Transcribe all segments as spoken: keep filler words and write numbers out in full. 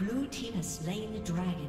Blue team has slain the dragon.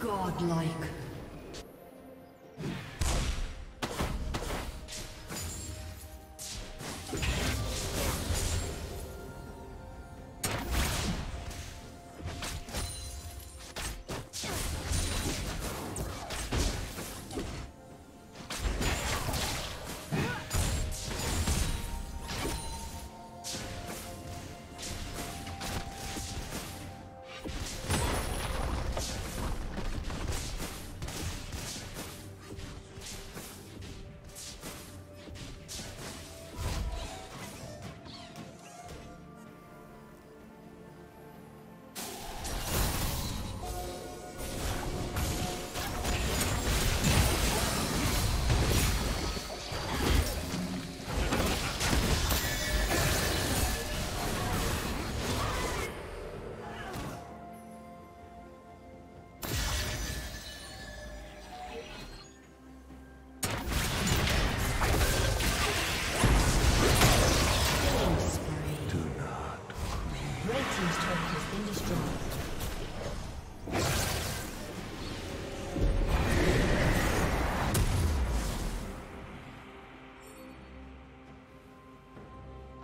Godlike.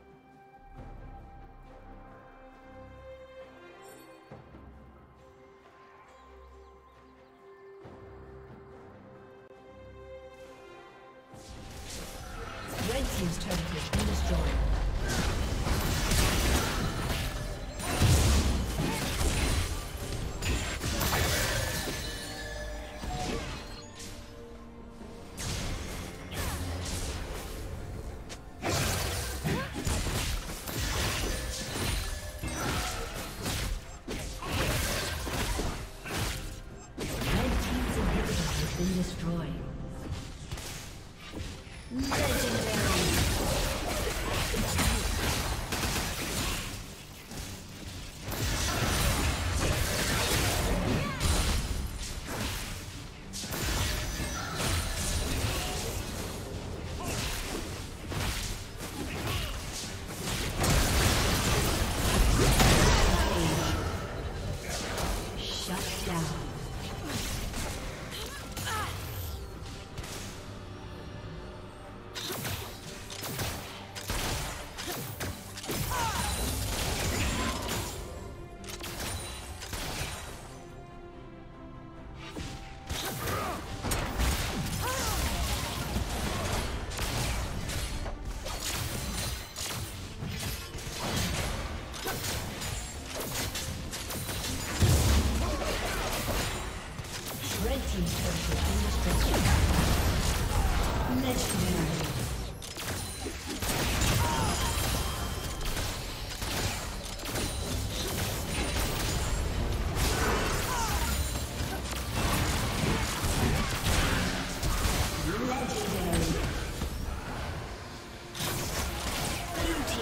destroyed. Red team's turret has been destroyed.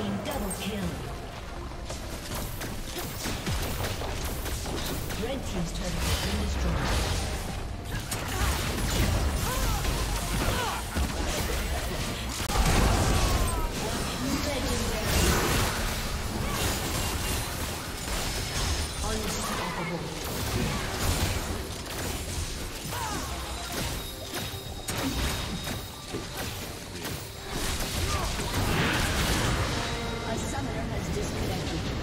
team double kill. Red team's turret has been destroyed. Disconnected.